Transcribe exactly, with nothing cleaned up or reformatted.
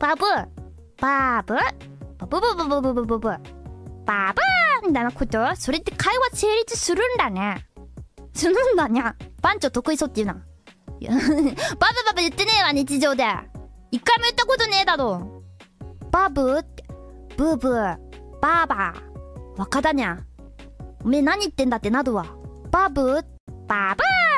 バブーバーブバブブブブブブブブバブーみたいなこと、それって会話成立するんだね。するんだにゃ。番長得意そうって言うな。バブバブ言ってねえわ、日常で。一回も言ったことねえだろ。バブって、ブーブー、バーバー。若だにゃ。おめえ何言ってんだってなるわ。バブバブー